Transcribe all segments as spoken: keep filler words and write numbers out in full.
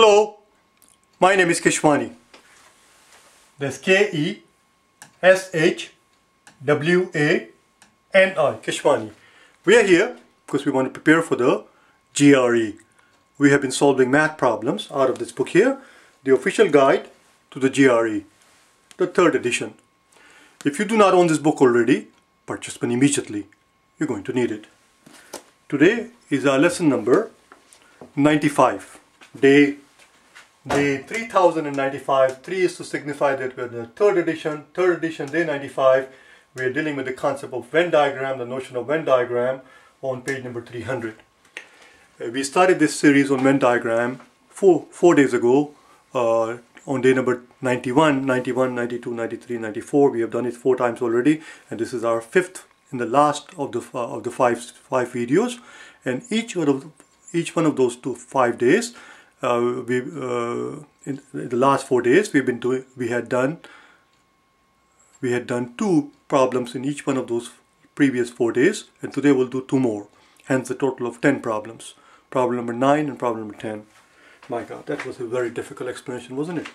Hello, my name is Keshwani. That's K E S H W A N I, Keshwani. We are here because we want to prepare for the G R E. We have been solving math problems out of this book here, the official guide to the G R E, the third edition. If you do not own this book already, purchase one immediately. You're going to need it. Today is our lesson number ninety-five. Day, day three thousand ninety-five. three is to signify that we're in the third edition, third edition, day ninety-five. We're dealing with the concept of Venn diagram, the notion of Venn diagram on page number three hundred. We started this series on Venn diagram four, four days ago uh, on day number ninety-one, ninety-one, ninety-two, ninety-three, ninety-four. We have done it four times already, and this is our fifth in the last of the, uh, of the five, five videos. And each one of, each one of those two five days, Uh, we uh, in the last four days we've been doing we had done we had done two problems in each one of those previous four days, and today we'll do two more, hence a total of ten problems. Problem number nine and problem number ten. My God, that was a very difficult explanation, wasn't it?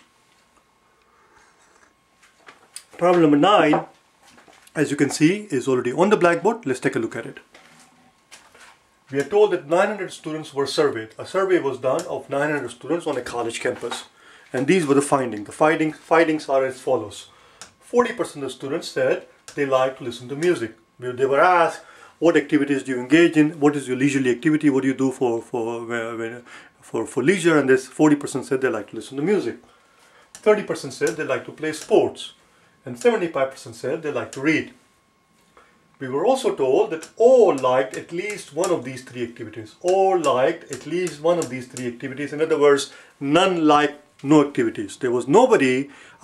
Problem number nine, as you can see, is already on the blackboard. Let's take a look at it. We are told that nine hundred students were surveyed. A survey was done of nine hundred students on a college campus. And these were the findings. The findings, findings are as follows. forty percent of students said they like to listen to music. They were asked, what activities do you engage in? What is your leisurely activity? What do you do for, for, for, for leisure? And this forty percent said they like to listen to music. thirty percent said they like to play sports. And seventy-five percent said they like to read. We were also told that all liked at least one of these three activities. All liked at least one of these three activities. In other words, none liked no activities. There was nobody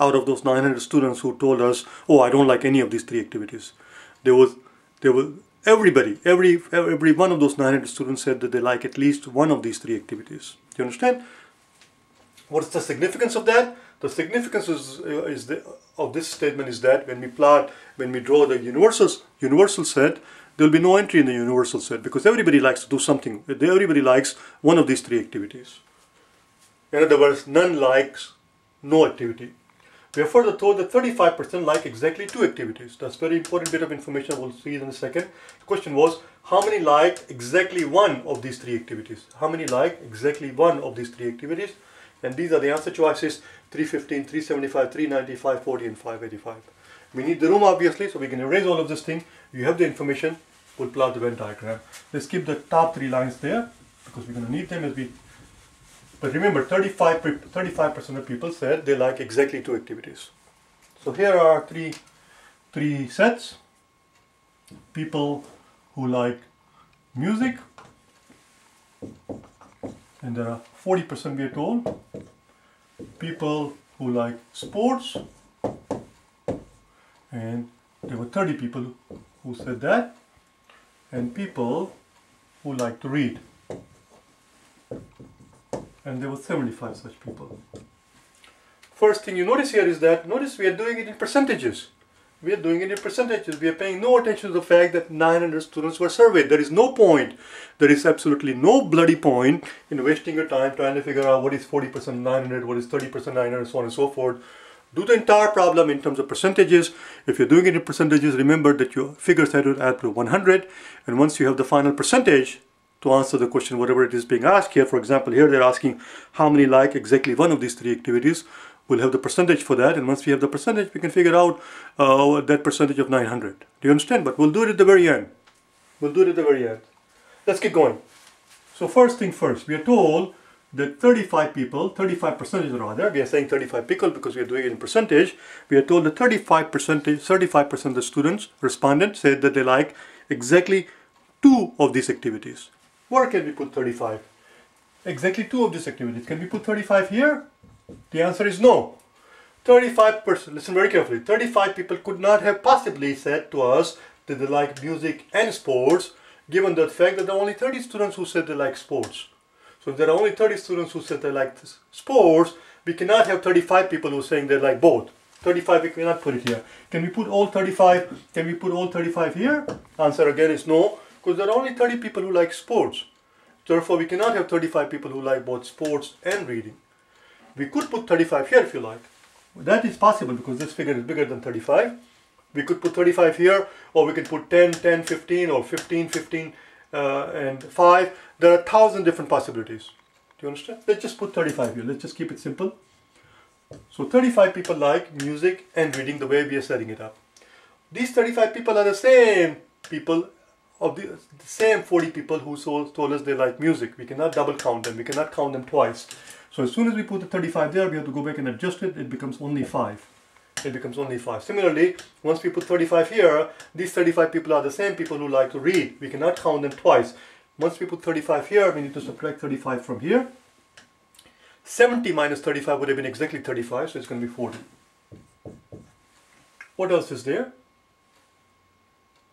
out of those nine hundred students who told us, oh, I don't like any of these three activities. There was, there was everybody, every, every one of those nine hundred students said that they like at least one of these three activities. Do you understand? What's the significance of that? The significance is, is the, of this statement is that when we plot, when we draw the universals, universal set, there will be no entry in the universal set because everybody likes to do something. Everybody likes one of these three activities. In other words, none likes no activity. We are further told that thirty-five percent like exactly two activities. That's a very important bit of information. We'll see it in a second. The question was, how many like exactly one of these three activities? How many like exactly one of these three activities? And these are the answer choices: three fifteen, three seventy-five, three ninety-five, forty and five eighty-five. We need the room obviously, so we can erase all of this thing. You have the information, we'll plot the Venn diagram. Let's keep the top three lines there because we're going to need them as we... But remember, thirty-five percent of people said they like exactly two activities. So here are three, three sets. People who like music, and there are forty percent we are told. People who like sports, and there were thirty people who said that, and people who like to read, and there were seventy-five such people. First thing you notice here is that, notice we are doing it in percentages. We are doing it in percentages. We are paying no attention to the fact that nine hundred students were surveyed. There is no point. There is absolutely no bloody point in wasting your time trying to figure out what is forty percent nine hundred, what is thirty percent nine hundred, and so on and so forth. Do the entire problem in terms of percentages. If you're doing it in percentages, remember that your figures have to add to one hundred. And once you have the final percentage to answer the question, whatever it is being asked here, for example, here they're asking how many like exactly one of these three activities. We'll have the percentage for that, and once we have the percentage, we can figure out uh, that percentage of nine hundred. Do you understand? But we'll do it at the very end. We'll do it at the very end. Let's get going. So first thing first, we are told that thirty-five people, thirty-five percent rather, we are saying thirty-five people because we are doing it in percentage. We are told that thirty-five percent of the students, respondents, said that they like exactly two of these activities. Where can we put thirty-five? Exactly two of these activities. Can we put thirty-five here? The answer is no. thirty-five percent, listen very carefully, thirty-five people could not have possibly said to us that they like music and sports, given the fact that there are only thirty students who said they like sports. So if there are only thirty students who said they like sports, we cannot have thirty-five people who are saying they like both. thirty-five, we cannot put it here. Can we put all thirty-five? Can we put all thirty-five here? Answer again is no, because there are only thirty people who like sports. Therefore, we cannot have thirty-five people who like both sports and reading. We could put thirty-five here if you like. That is possible because this figure is bigger than thirty-five. We could put thirty-five here, or we could put ten, ten, fifteen, or fifteen, fifteen, uh, and five. There are a thousand different possibilities. Do you understand? Let's just put thirty-five here. Let's just keep it simple. So thirty-five people like music and reading the way we are setting it up. These thirty-five people are the same people of the, the same forty people who told us they like music. We cannot double count them. We cannot count them twice. So as soon as we put the thirty-five there, we have to go back and adjust it. It becomes only five. It becomes only five. Similarly, once we put thirty-five here, these thirty-five people are the same people who like to read. We cannot count them twice. Once we put thirty-five here, we need to subtract thirty-five from here. seventy minus thirty-five would have been exactly thirty-five, so it's going to be forty. What else is there?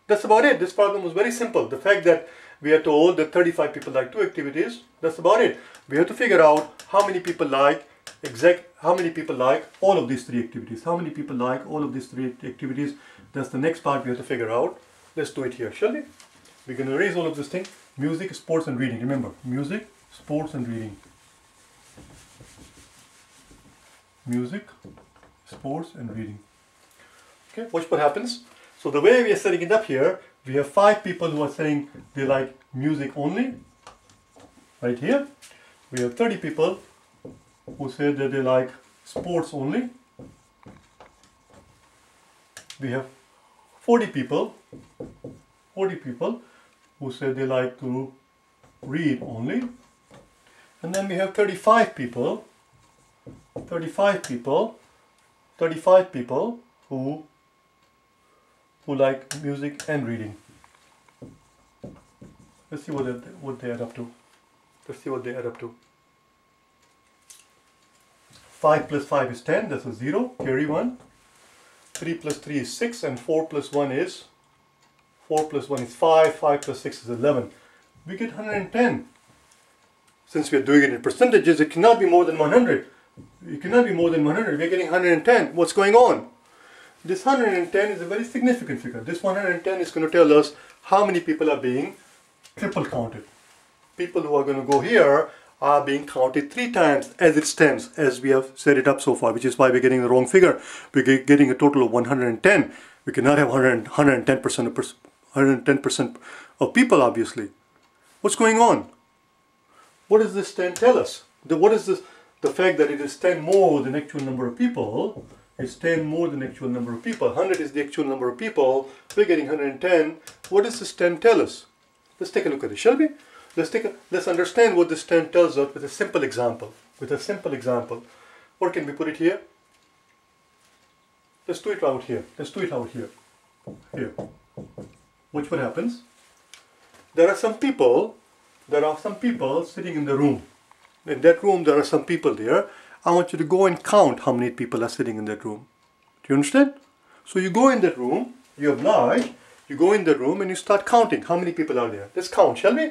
That's about it. This problem was very simple. The fact that we are told that thirty-five people like two activities, that's about it. We have to figure out how many people like exact, how many people like all of these three activities. How many people like all of these three activities? That's the next part we have to figure out. Let's do it here, shall we? We're going to erase all of this thing. Music, sports, and reading. Remember, music, sports, and reading. Music, sports, and reading. Okay, watch what happens. So the way we are setting it up here, we have five people who are saying they like music only, right here. We have thirty people who say that they like sports only. We have forty people, forty people who say they like to read only. And then we have thirty-five people, thirty-five people, thirty-five people who who like music and reading. Let's see what they, what they add up to. Let's see what they add up to. five plus five is ten, that's a zero, carry one. three plus three is six, and four plus one is, four plus one is five, five plus six is eleven. We get one hundred ten. Since we are doing it in percentages, it cannot be more than one hundred. It cannot be more than one hundred, we are getting one hundred ten. What's going on? This one hundred ten is a very significant figure. This one hundred ten is going to tell us how many people are being triple counted. People who are going to go here are being counted three times as it stands, as we have set it up so far, which is why we're getting the wrong figure. We're getting a total of one hundred ten. We cannot have one hundred ten percent of people, obviously. What's going on? What does this ten tell us? The, what is this? The fact that it is ten more than actual number of people. It's ten more than actual number of people. one hundred is the actual number of people. We're getting one hundred ten. What does this ten tell us? Let's take a look at it, shall we? Let's take a, let's understand what this ten tells us with a simple example. With a simple example. Where can we put it here? Let's do it out here. Let's do it out here. Here. Watch what happens. There are some people. There are some people sitting in the room. In that room, there are some people there. I want you to go and count how many people are sitting in that room. Do you understand? So you go in that room, you oblige, you go in the room and you start counting how many people are there. Let's count, shall we?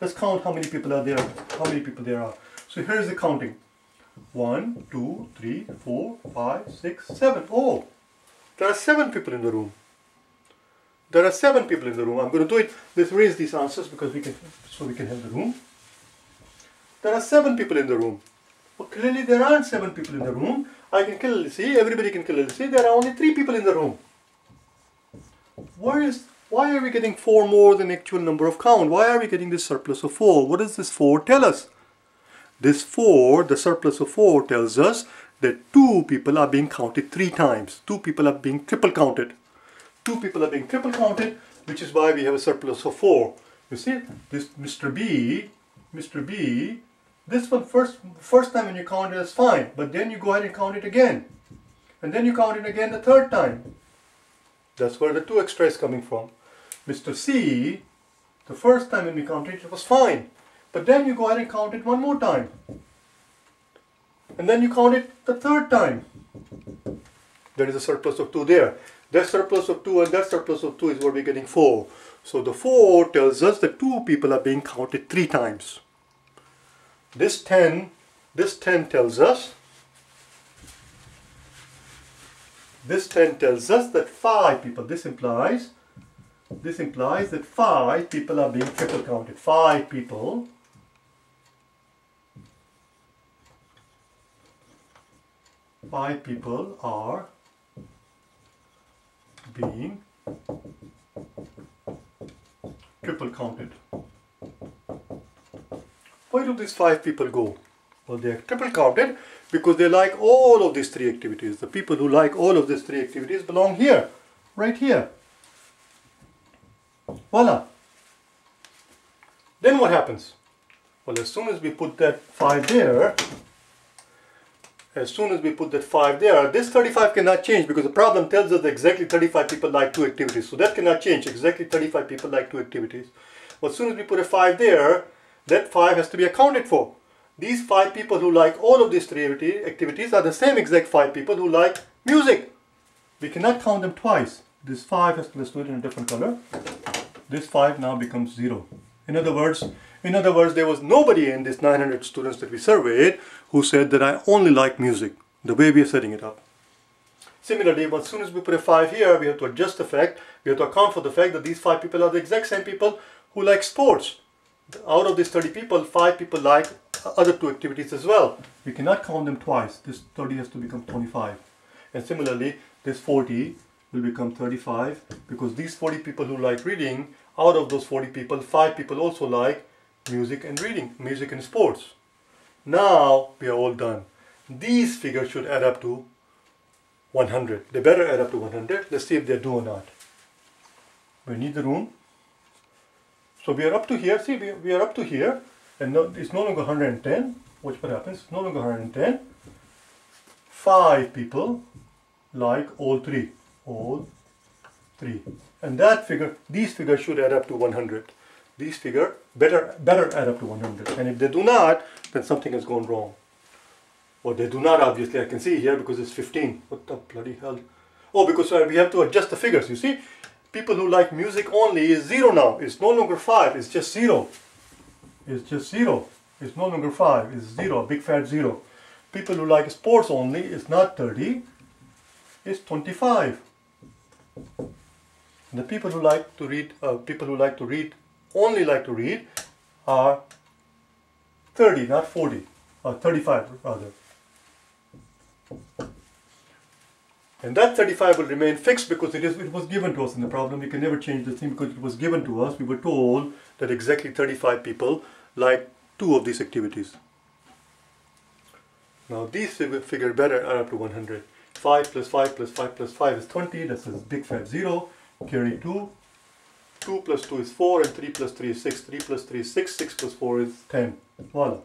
Let's count how many people are there, how many people there are. So here is the counting. one, two, three, four, five, six, seven. Oh, there are seven people in the room. There are seven people in the room. I'm going to do it. Let's raise these answers because we can, so we can have the room. There are seven people in the room. Well, clearly there aren't seven people in the room. I can clearly see, everybody can clearly see, there are only three people in the room. Where is, why are we getting four more than actual number of count? Why are we getting this surplus of four? What does this four tell us? This four, the surplus of four, tells us that two people are being counted three times. Two people are being triple counted. Two people are being triple counted, which is why we have a surplus of four. You see, this Mister B, Mister B, this one first, first time when you count it is fine, but then you go ahead and count it again. And then you count it again the third time. That's where the two extra is coming from. Mister C, the first time when we counted it was fine, but then you go ahead and count it one more time. And then you count it the third time. There is a surplus of two there. That surplus of two and that surplus of two is what we're getting four. So the four tells us that two people are being counted three times. This ten, this ten tells us, this ten tells us that five people, this implies, this implies that five people are being triple counted. Five people, by people are being triple counted. Where do these five people go? Well, they are triple counted because they like all of these three activities. The people who like all of these three activities belong here, right here. Voila. Then what happens? Well, as soon as we put that five there, as soon as we put that five there, this thirty-five cannot change because the problem tells us that exactly thirty-five people like two activities. So that cannot change. Exactly thirty-five people like two activities. But as soon as we put a five there, that five has to be accounted for. These five people who like all of these three activities are the same exact five people who like music. We cannot count them twice. This five has to be stored in a different color. This five now becomes zero. In other words, in other words, there was nobody in these nine hundred students that we surveyed who said that I only like music, the way we are setting it up. Similarly, as soon as we put a five here, we have to adjust the fact, we have to account for the fact that these five people are the exact same people who like sports. Out of these thirty people, five people like other two activities as well. We cannot count them twice. This thirty has to become twenty-five. And similarly, this forty will become thirty-five because these forty people who like reading, out of those forty people, five people also like music and reading, music and sports. Now we are all done. These figures should add up to one hundred. They better add up to one hundred. Let's see if they do or not. We need the room. So we are up to here. See, we, we are up to here. And no, it's no longer one hundred ten. Watch what happens. It's no longer one hundred ten. Five people like all three. All three. And that figure, these figures should add up to one hundred. These figures better, better add up to one hundred. And if they do not, then something has gone wrong. Or they do not, obviously. I can see here because it's fifteen. What the bloody hell? Oh, because we have to adjust the figures. You see, people who like music only is zero now. It's no longer five. It's just zero. It's just zero. It's no longer five. It's zero. Big fat zero. People who like sports only is not thirty. It's twenty-five. And the people who like to read, uh, people who like to read, only like to read are thirty, not forty, or thirty-five rather. And that thirty-five will remain fixed because it is it was given to us in the problem. We can never change the thing because it was given to us. We were told that exactly thirty-five people like two of these activities. Now these figure better are up to one hundred. five plus five plus five plus five is twenty. That's a big fat zero. Carry two. two plus two is four, and three plus three is six. three plus three is six. six plus four is ten. Voila.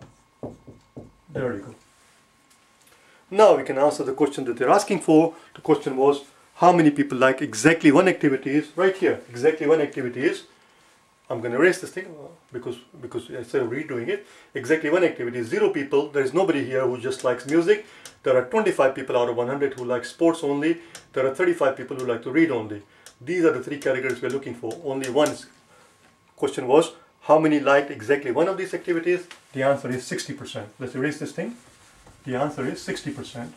There you go. Now we can answer the question that they're asking for. The question was, how many people like exactly one activity is right here. Exactly one activity is, I'm going to erase this thing because, because instead of redoing it, exactly one activity is zero people. There is nobody here who just likes music. There are twenty-five people out of one hundred who like sports only. There are thirty-five people who like to read only. These are the three categories we are looking for. Only one question was, how many liked exactly one of these activities? The answer is sixty percent. Let's erase this thing. The answer is sixty percent.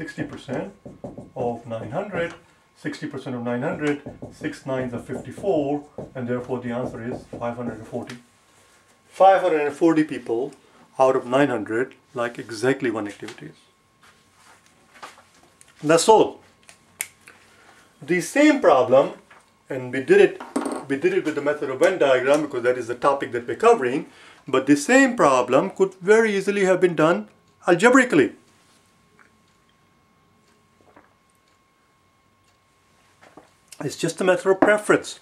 sixty percent of nine hundred. sixty percent of nine hundred. six nines are fifty-four. And therefore the answer is five hundred forty. five hundred forty people out of nine hundred like exactly one activities. That's all. The same problem, and we did it we did it with the method of Venn diagram because that is the topic that we're covering, but the same problem could very easily have been done algebraically. It's just a matter of preference.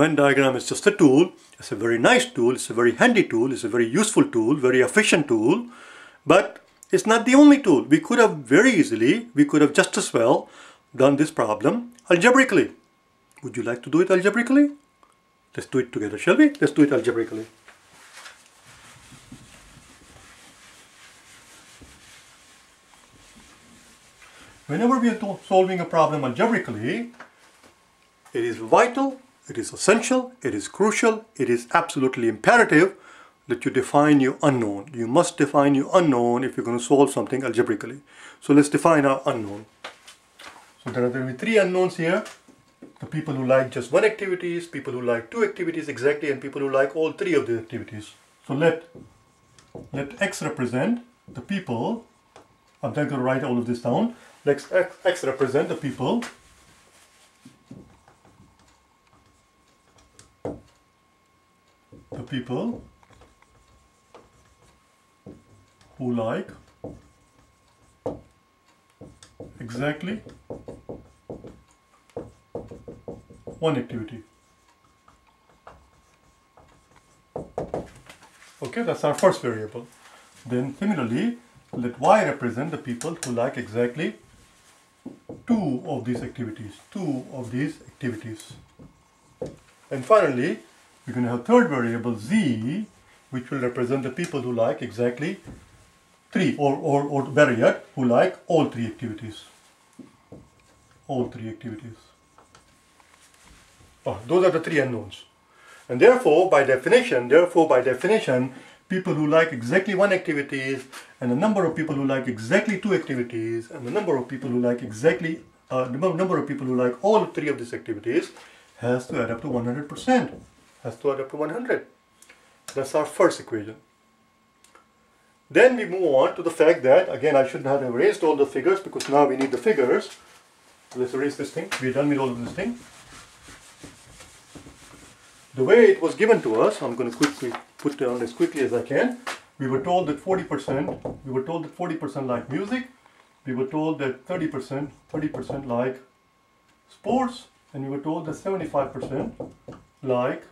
Venn diagram is just a tool. It's a very nice tool. It's a very handy tool. It's a very useful tool, very efficient tool, but it's not the only tool. We could have very easily, we could have just as well done this problem algebraically. Would you like to do it algebraically? Let's do it together, shall we? Let's do it algebraically. Whenever we are solving a problem algebraically, it is vital, it is essential, it is crucial, it is absolutely imperative that you define your unknown. You must define your unknown if you're going to solve something algebraically. So let's define our unknown. So there are going to be three unknowns here. The people who like just one activity, people who like two activities exactly, and people who like all three of the activities. So let Let X represent the people. I'm then going to write all of this down. Let X, X represent the people the people who like exactly one activity. Okay, that's our first variable. Then similarly, let Y represent the people who like exactly two of these activities, two of these activities. And finally, we're going to have a third variable Z, which will represent the people who like exactly three, or, or, or better yet, who like all three activities. All three activities. Oh, those are the three unknowns. And therefore, by definition, therefore, by definition, people who like exactly one activities, and the number of people who like exactly two activities, and the number of people who like exactly uh, the number of people who like all three of these activities has to add up to one hundred percent. Has to add up to one hundred. That's our first equation. Then we move on to the fact that, again, I shouldn't have erased all the figures because now we need the figures. Let's erase this thing. We're done with all of this thing. The way it was given to us, I'm going to quickly put down as quickly as I can. We were told that forty percent, we were told that forty percent like music. We were told that thirty percent, thirty percent like sports. And we were told that seventy-five percent like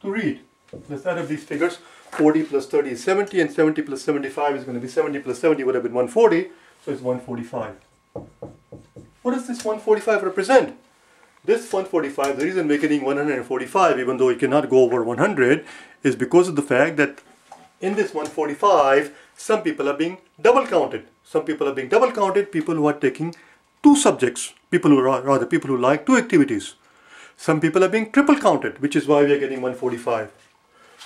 to read. Let's add up these figures. forty plus thirty is seventy, and seventy plus seventy-five is going to be seventy plus seventy would have been one hundred forty. So it's one hundred forty-five. What does this one hundred forty-five represent? This one hundred forty-five, the reason we're getting one hundred forty-five, even though it cannot go over one hundred, is because of the fact that in this one hundred forty-five, some people are being double counted. Some people are being double counted, people who are taking two subjects, people who are rather people who like two activities. Some people are being triple counted, which is why we are getting one hundred forty-five.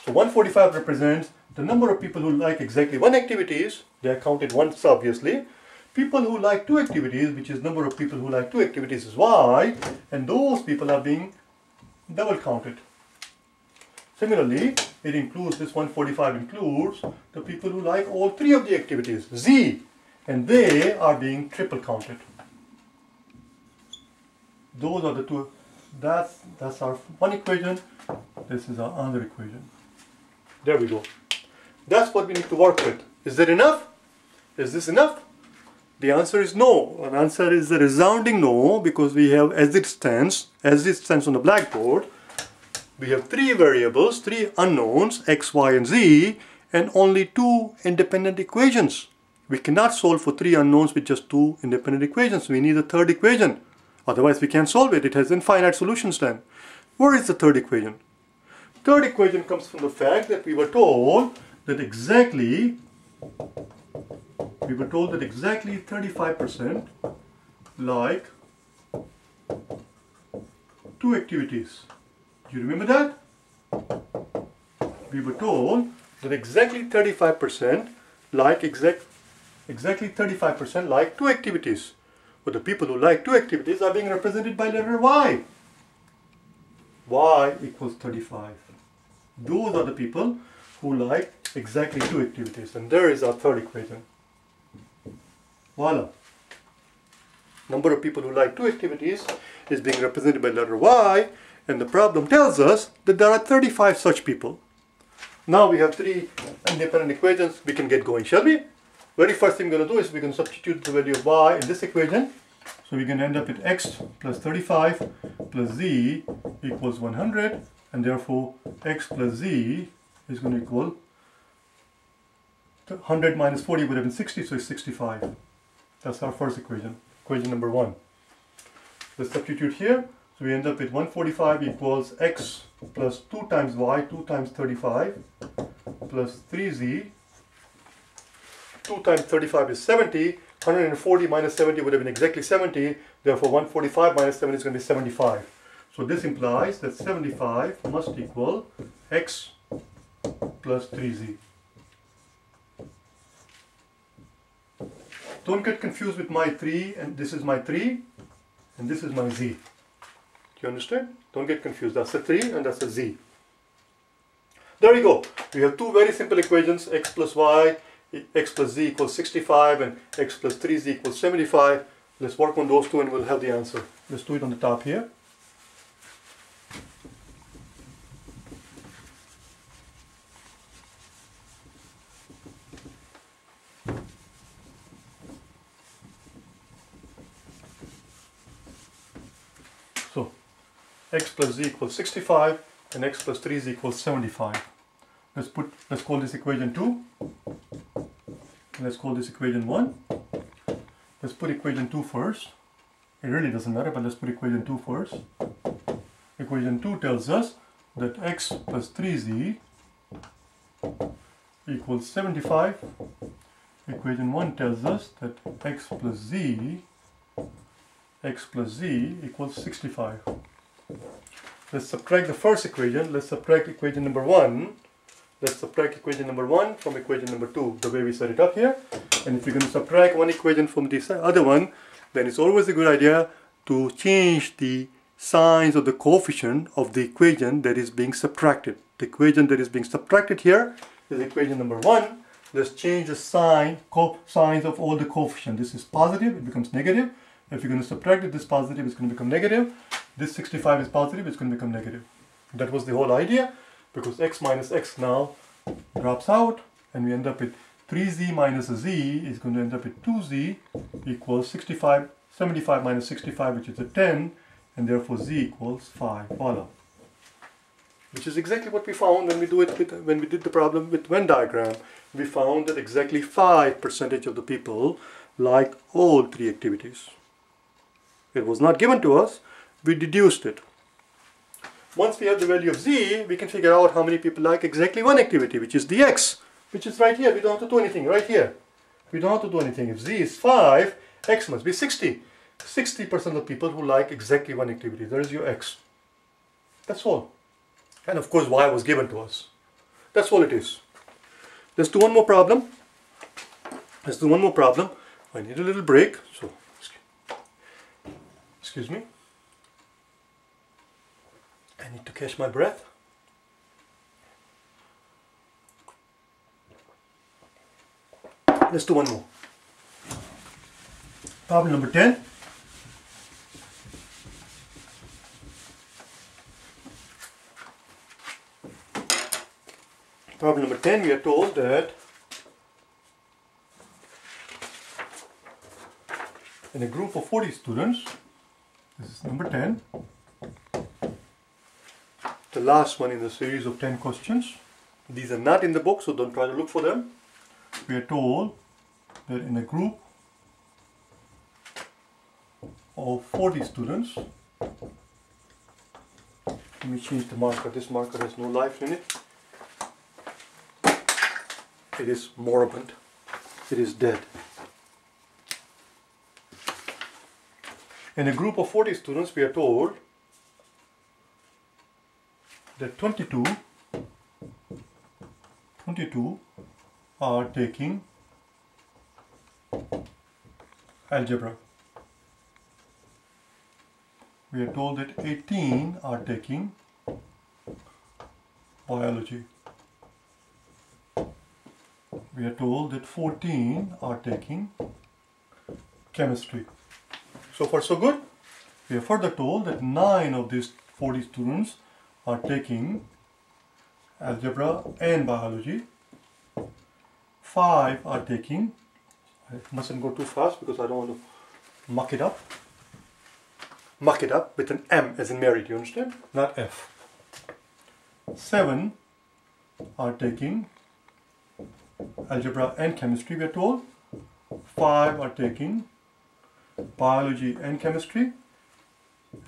So one hundred forty-five represents the number of people who like exactly one activities. They are counted once, obviously. People who like two activities, which is number of people who like two activities is Y, and those people are being double counted. Similarly, it includes, this one hundred forty-five includes the people who like all three of the activities, Z, and they are being triple counted. Those are the two, that's, that's our one equation, this is our other equation. There we go. That's what we need to work with. Is that enough? Is this enough? The answer is no. An answer is a resounding no, because we have, as it stands, as it stands on the blackboard, we have three variables, three unknowns, X, Y, and Z, and only two independent equations. We cannot solve for three unknowns with just two independent equations. We need a third equation. Otherwise, we can't solve it. It has infinite solutions then. Where is the third equation? Third equation comes from the fact that we were told that exactly We were told that exactly thirty-five percent like two activities. Do you remember that? We were told that exactly thirty-five percent like exact, exactly thirty-five percent like two activities. But the people who like two activities are being represented by letter Y. Y equals thirty-five. Those are the people who like exactly two activities. And there is our third equation. Voila. Number of people who like two activities is being represented by letter Y, and the problem tells us that there are thirty-five such people. Now we have three independent equations. We can get going, shall we? Very first thing we're going to do is we're going to substitute the value of Y in this equation. So we can end up with X plus thirty-five plus Z equals one hundred, and therefore X plus Z is going to equal one hundred minus forty would have been sixty, so it's sixty-five. That's our first equation, equation number one. Let's substitute here. So we end up with one hundred forty-five equals X plus two times Y, two times thirty-five, plus three Z. two times thirty-five is seventy. one hundred forty minus seventy would have been exactly seventy. Therefore, one hundred forty-five minus seventy is going to be seventy-five. So this implies that seventy-five must equal X plus three Z. Don't get confused with my three, and this is my three, and this is my Z. Do you understand? Don't get confused. That's a three, and that's a Z. There you go. We have two very simple equations, x plus y, x plus z equals sixty-five, and x plus three z equals seventy-five. Let's work on those two and we'll have the answer. Let's do it on the top here. So, x plus z equals sixty-five, and x plus three z equals seventy-five. Let's put, let's call this equation two. Let's call this equation one. Let's put equation two first. It really doesn't matter, but let's put equation two first. Equation two tells us that x plus three z equals seventy-five. Equation one tells us that x plus z, x plus z equals sixty-five. Let's subtract the first equation. Let's subtract equation number one. Let's subtract equation number one from equation number two, the way we set it up here. And if you're going to subtract one equation from this other one, then it's always a good idea to change the signs of the coefficient of the equation that is being subtracted. The equation that is being subtracted here is equation number one. Let's change the sign, co signs of all the coefficient. This is positive, it becomes negative. If you're going to subtract it, this positive is going to become negative. This sixty-five is positive, it's going to become negative. That was the whole idea. Because x minus x now drops out and we end up with three z minus a z is going to end up with two z equals sixty-five, seventy-five minus sixty-five, which is a ten, and therefore z equals five. Voila. Which is exactly what we found when we do it with, when we did the problem with Venn diagram. We found that exactly five percent of the people like all three activities. It was not given to us, we deduced it. Once we have the value of z, we can figure out how many people like exactly one activity, which is the x, which is right here. We don't have to do anything, right here. We don't have to do anything. If z is five, x must be sixty. sixty percent of people who like exactly one activity. There is your x. That's all. And of course, y was given to us. That's all it is. Let's do one more problem. Let's do one more problem. I need a little break. So, excuse me. I need to catch my breath. Let's do one more. Problem number ten. Problem number ten, we are told that in a group of forty students, this is number ten, the last one in the series of ten questions. These are not in the book, so don't try to look for them. We are told that in a group of forty students, let me change the marker. This marker has no life in it. It is moribund. It is dead. In a group of forty students, we are told that twenty-two, twenty-two are taking algebra. We are told that eighteen are taking biology. We are told that fourteen are taking chemistry. So far so good. We are further told that nine of these forty students are taking algebra and biology. Five are taking, I mustn't go too fast because I don't want to muck it up. Muck it up with an M as in Mary, do you understand? Not F. Seven are taking algebra and chemistry, we are told. Five are taking biology and chemistry.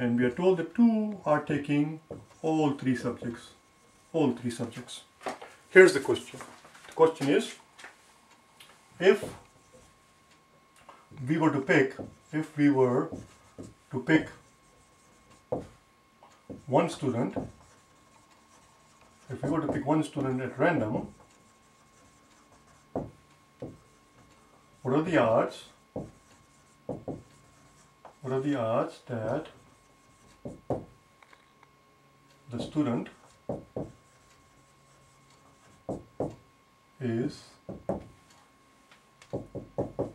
And we are told that two are taking all three subjects. All three subjects. Here's the question. The question is, if we were to pick, if we were to pick one student, if we were to pick one student at random, what are the odds? What are the odds that the student is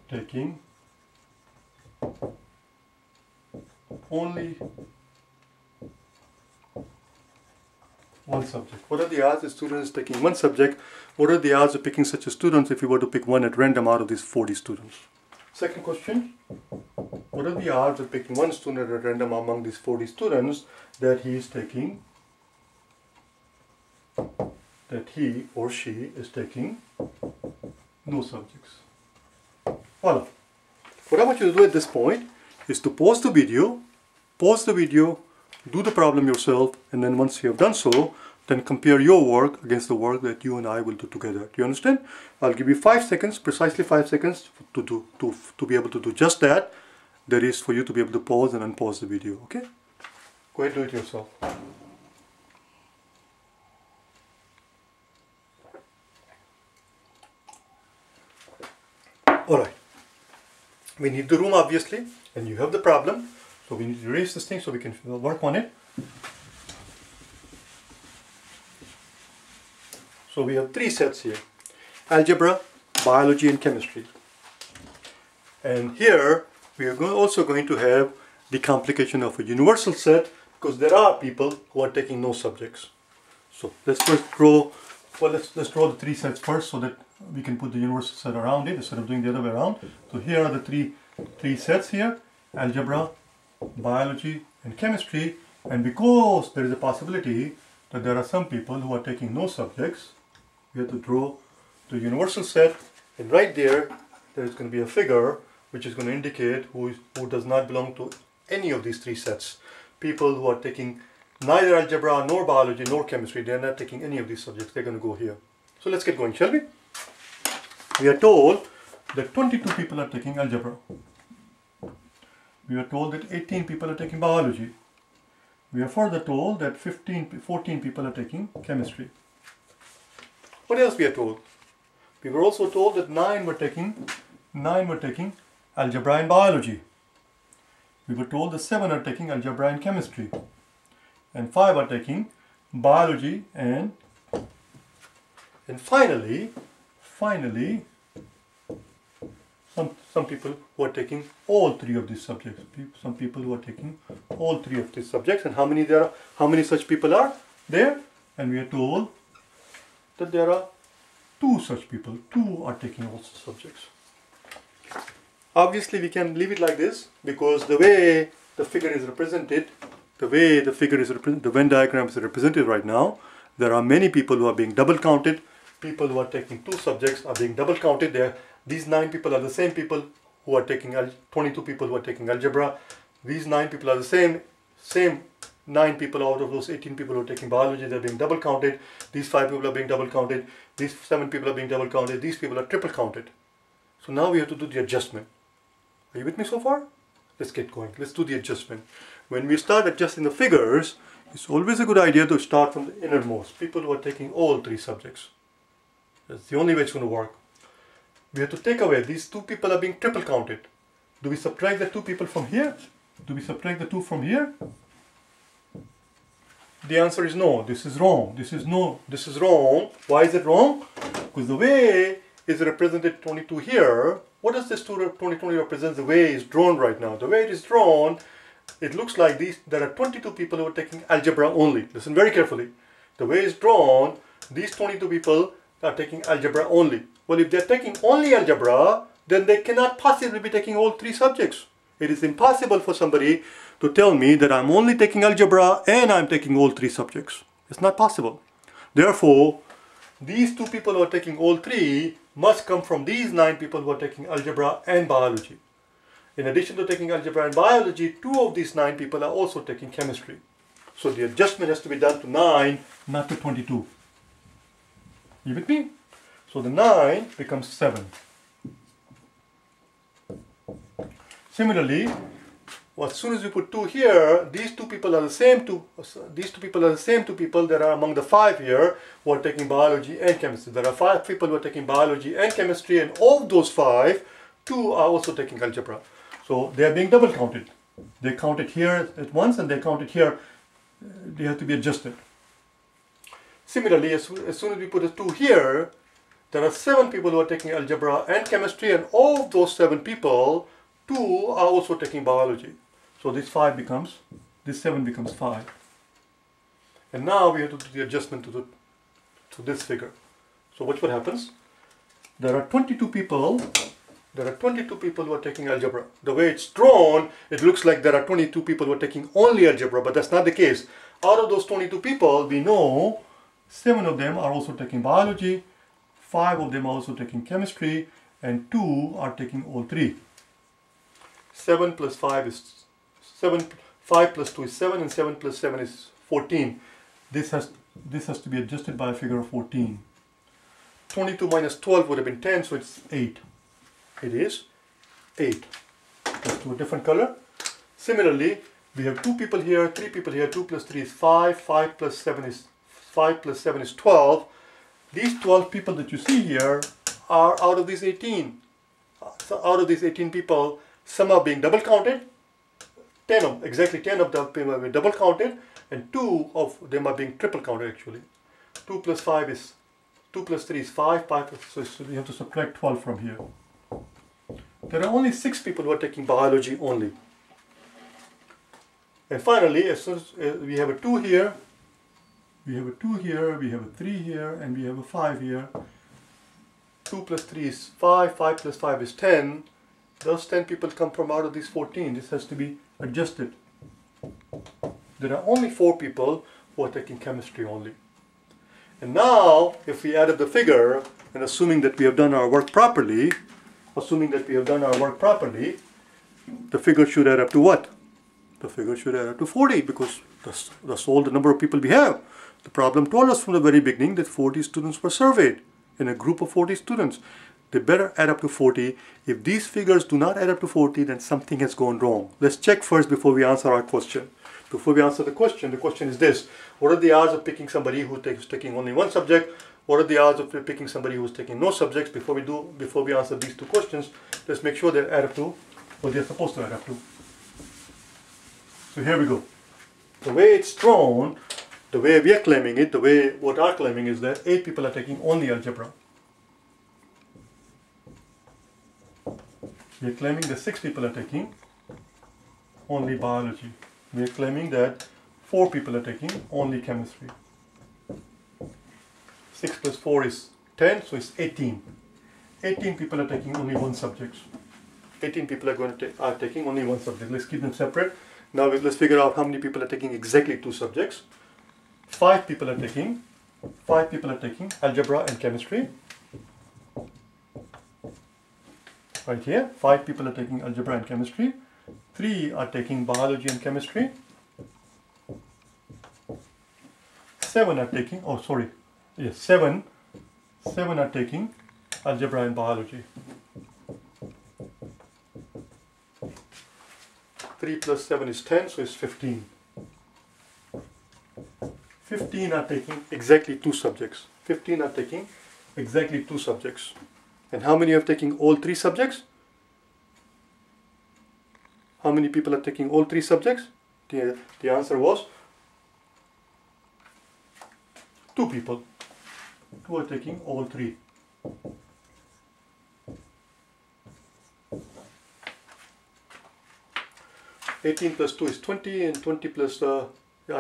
taking only one subject. What are the odds a student is taking one subject? What are the odds of picking such a student if you were to pick one at random out of these forty students? Second question, what are the odds of picking one student at random among these forty students that he is taking, that he or she is taking no subjects? Voila. What I want you to do at this point is to pause the video, pause the video, do the problem yourself, and then once you have done so, then compare your work against the work that you and I will do together. Do you understand? I'll give you five seconds, precisely five seconds to do to, to be able to do just that. That is for you to be able to pause and unpause the video, okay? Go ahead, do it yourself. Alright, we need the room obviously, and you have the problem, so we need to erase this thing so we can work on it. So we have three sets here, algebra, biology and chemistry. And here we are also going to have the complication of a universal set, because there are people who are taking no subjects. So let's first draw, well let's, let's draw the three sets first so that we can put the universal set around it instead of doing the other way around. So here are the three, three sets here, algebra, biology and chemistry. And because there is a possibility that there are some people who are taking no subjects, we have to draw the universal set, and right there, there is going to be a figure which is going to indicate who, is, who does not belong to any of these three sets. People who are taking neither algebra, nor biology, nor chemistry, they are not taking any of these subjects, they are going to go here. So let's get going, shall we? We are told that twenty-two people are taking algebra. We are told that eighteen people are taking biology. We are further told that fifteen, fourteen people are taking chemistry. What else we are told? We were also told that nine were taking, nine were taking algebra and biology. We were told that seven are taking algebra and chemistry, and five are taking biology and and finally. Finally, some, some people who are taking all three of these subjects. Some people who are taking all three of these subjects, and how many there are, how many such people are there? And we are told that there are two such people. Two are taking all subjects. Obviously, we can leave it like this because the way the figure is represented, the way the figure is represented, the Venn diagram is represented right now, there are many people who are being double counted. People who are taking two subjects are being double counted there. These nine people are the same people who are taking twenty-two people who are taking algebra. These nine people are the same, same nine people out of those eighteen people who are taking biology. They're being double counted. These five people are being double counted. These seven people are being double counted. These people are triple counted. So now we have to do the adjustment. Are you with me so far? Let's get going. Let's do the adjustment. When we start adjusting the figures, it's always a good idea to start from the innermost. People who are taking all three subjects. That's the only way it's going to work. We have to take away, these two people are being triple counted. Do we subtract the two people from here? Do we subtract the two from here? The answer is no, this is wrong. This is no, this is wrong. Why is it wrong? Because the way is represented twenty-two here. What does this twenty-two represent? The way is drawn right now. The way it is drawn, it looks like these. There are twenty-two people who are taking algebra only. Listen very carefully. The way is drawn, these twenty-two people are taking algebra only. Well, if they're taking only algebra, then they cannot possibly be taking all three subjects. It is impossible for somebody to tell me that I'm only taking algebra and I'm taking all three subjects. It's not possible. Therefore, these two people who are taking all three must come from these nine people who are taking algebra and biology. In addition to taking algebra and biology, two of these nine people are also taking chemistry. So the adjustment has to be done to nine, not to twenty-two. You with me? So the nine becomes seven. Similarly, well, as soon as you put two here, these two people are the same two. These two people are the same two people that are among the five here who are taking biology and chemistry. There are five people who are taking biology and chemistry, and of those five, two are also taking algebra. So they are being double counted. They counted here at once, and they counted here. They have to be adjusted. Similarly, as soon as we put a two here, There are seven people who are taking algebra and chemistry, and all of those seven people, two are also taking biology. So this five becomes, this seven becomes five. And now we have to do the adjustment to, the, to this figure. So watch what happens. There are twenty-two people. There are twenty-two people who are taking algebra. The way it's drawn, it looks like there are twenty-two people who are taking only algebra, but that's not the case. Out of those twenty-two people, we know seven of them are also taking biology, five of them are also taking chemistry, and two are taking all three. seven plus five is seven, five plus two is seven, and seven plus seven is fourteen. This has, this has to be adjusted by a figure of fourteen. twenty-two minus twelve would have been ten, so it's eight. It is eight. Let's do a different color. Similarly, we have two people here, three people here, two plus three is five, five plus seven is five plus seven is twelve. These twelve people that you see here are out of these eighteen. So out of these eighteen people, some are being double counted. ten of exactly ten of them are being double counted, and two of them are being triple counted actually. Two plus five is two plus three is five, five plus, so we have to subtract twelve from here. There are only six people who are taking biology only. And finally, as soon as we have a two here, we have a two here, we have a three here, and we have a five here. two plus three is five, five plus five is ten. Those ten people come from out of these fourteen. This has to be adjusted. There are only four people who are taking chemistry only. And now, if we add up the figure, and assuming that we have done our work properly, Assuming that we have done our work properly, the figure should add up to what? The figure should add up to forty, because that's, that's all the number of people we have. The problem told us from the very beginning that forty students were surveyed in a group of forty students. They better add up to forty. If these figures do not add up to forty, then something has gone wrong. Let's check first before we answer our question. Before we answer the question, the question is this. What are the odds of picking somebody who takes taking only one subject? What are the odds of picking somebody who's taking no subjects? Before we do, before we answer these two questions, let's make sure they add up to what they're supposed to add up to. So here we go. The way it's drawn, the way we are claiming it, the way what are claiming is that eight people are taking only algebra. We are claiming that six people are taking only biology. We are claiming that four people are taking only chemistry. six plus four is ten, so it's eighteen. eighteen people are taking only one subject. eighteen people are going to ta are taking only one subject. Let's keep them separate. Now let's figure out how many people are taking exactly two subjects. Five people are taking, five people are taking algebra and chemistry. Right here, five people are taking algebra and chemistry. Three are taking biology and chemistry. Seven are taking, oh sorry. Yes, seven, seven are taking algebra and biology. three plus seven is ten, so it's fifteen. fifteen are taking exactly two subjects. fifteen are taking exactly two subjects. And how many are taking all three subjects? How many people are taking all three subjects? The, the answer was two people. Who are taking all three. eighteen plus two is twenty, and twenty plus uh,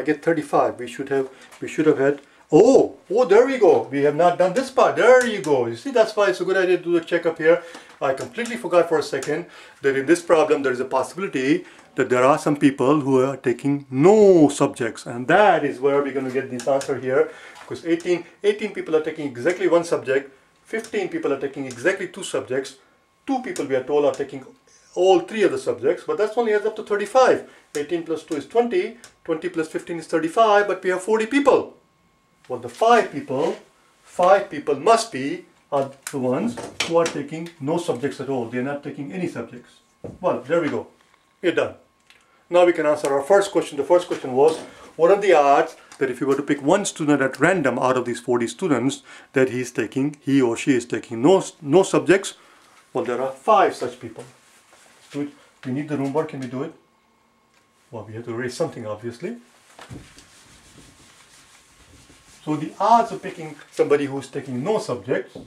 I get thirty-five. We should have we should have had oh oh there we go. We have not done this part. There you go. You see, that's why it's a good idea to do a checkup here. I completely forgot for a second that in this problem there is a possibility that there are some people who are taking no subjects, and that is where we're going to get this answer here. Because eighteen, eighteen people are taking exactly one subject, fifteen people are taking exactly two subjects, two people we are told are taking all three of the subjects, but that's only adds up to thirty-five. eighteen plus two is twenty, twenty plus fifteen is thirty-five, but we have forty people. Well, the five people, five people must be are the ones who are taking no subjects at all. They are not taking any subjects. Well, there we go. We're done. Now we can answer our first question. The first question was, what are the odds that if you were to pick one student at random out of these forty students, that he is taking, he or she is taking no, no subjects? Well, there are five such people. Let's do it. We need the room work. Can we do it? Well, we have to erase something, obviously. So the odds of picking somebody who is taking no subjects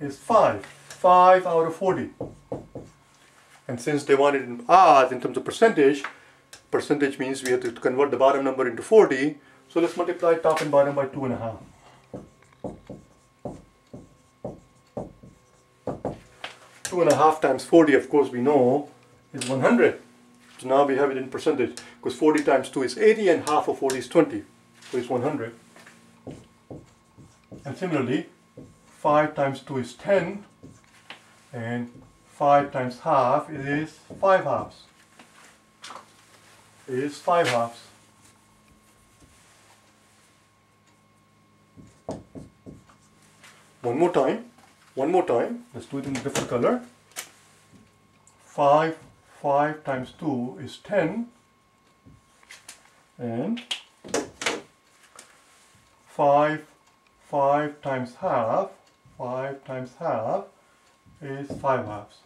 is five. five out of forty. And since they want it in odds in terms of percentage, percentage means we have to convert the bottom number into forty. So let's multiply top and bottom by two and a half. Two and a half times forty, of course, we know is one hundred. So now we have it in percentage, because forty times two is eighty and half of forty is twenty. So it's one hundred. And similarly, five times two is ten, and five times half is five halves. It is five halves. One more time. One more time. Let's do it in a different color. five, five times two is ten, and five, five times half, five times half is five halves.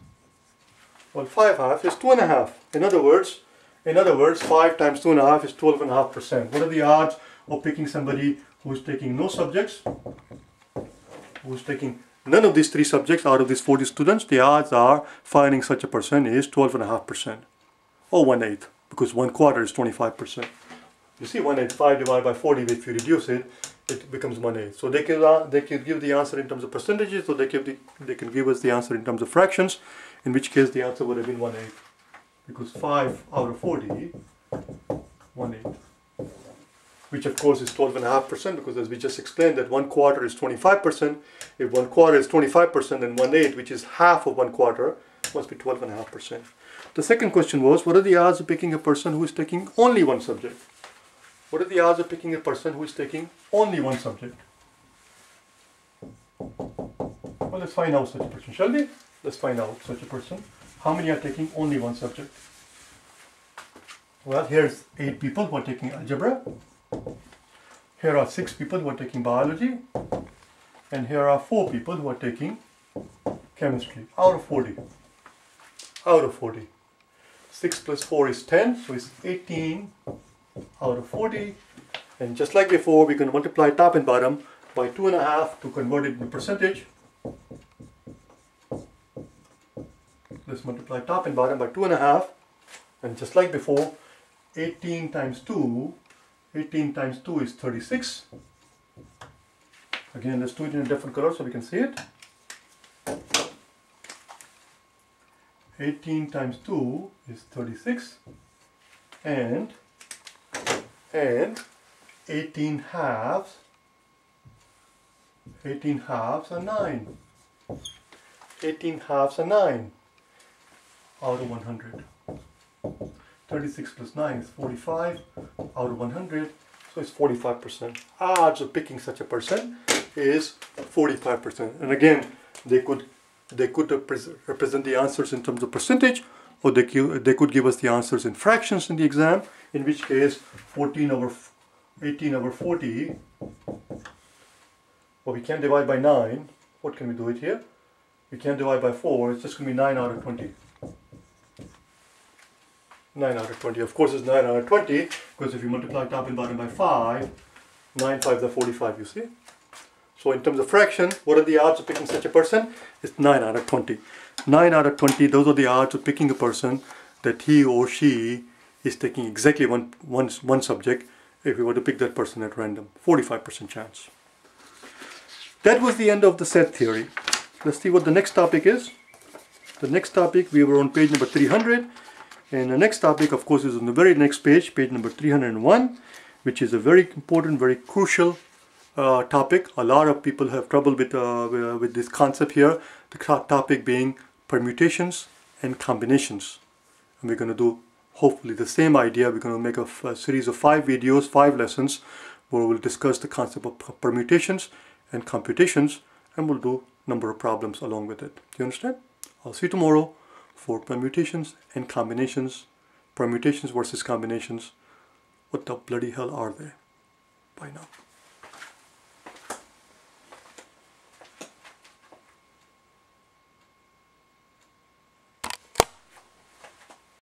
Well, five halves is two and a half. In other words, in other words, five times two and a half is twelve and a half percent. What are the odds of picking somebody who is taking no subjects, who is taking none of these three subjects out of these forty students? The odds are finding such a person is twelve and a half percent, or one eighth, because one quarter is twenty-five percent. You see, one eighth, five divided by forty. If you reduce it, it becomes one eighth. So they can uh, they can give the answer in terms of percentages, or they give the, they can give us the answer in terms of fractions, in which case the answer would have been one eighth, because five out of forty, one eighth, which of course is twelve and a half percent, because as we just explained, that one quarter is twenty-five percent. If one quarter is twenty-five percent, then one eighth, which is half of one quarter, must be twelve and a half percent. The second question was, what are the odds of picking a person who is taking only one subject? What are the odds of picking a person who is taking only one subject? Well, let's find out such a person, shall we? Let's find out such a person. How many are taking only one subject? Well, here's eight people who are taking algebra. Here are six people who are taking biology. And here are four people who are taking chemistry. Out of forty. Out of forty. six plus four is ten, so it's eighteen. Out of forty, and just like before, we're going to multiply top and bottom by two and a half to convert it into percentage. Let's multiply top and bottom by two and a half, and just like before, eighteen times two, eighteen times two is thirty-six. Again, let's do it in a different color so we can see it. eighteen times two is thirty-six, and and eighteen halves, eighteen halves are nine, eighteen halves are nine out of one hundred. thirty-six plus nine is forty-five out of one hundred, so it's forty-five percent. Odds of picking such a person is forty-five percent. And again, they could, they could represent the answers in terms of percentage, or they, they could give us the answers in fractions in the exam, in which case fourteen over eighteen over forty, well, we can't divide by nine. What can we do it here? We can't divide by four. It's just going to be nine out of twenty. nine out of twenty. Of course, it's nine out of twenty, because if you multiply top and bottom by five, nine fives are forty-five, you see. So in terms of fraction, what are the odds of picking such a person? It's nine out of twenty. nine out of twenty, those are the odds of picking a person that he or she is taking exactly one, one, one subject. If we were to pick that person at random, forty-five percent chance. That was the end of the set theory. Let's see what the next topic is. The next topic, we were on page number three hundred, and the next topic, of course, is on the very next page, page number three hundred one, which is a very important, very crucial uh, topic. A lot of people have trouble with, uh, with this concept here, the topic being permutations and combinations. And we're going to do hopefully the same idea. We're going to make a, a series of five videos, five lessons, where we'll discuss the concept of permutations and computations, and we'll do a number of problems along with it. Do you understand? I'll see you tomorrow for permutations and combinations, permutations versus combinations. What the bloody hell are they? Bye now.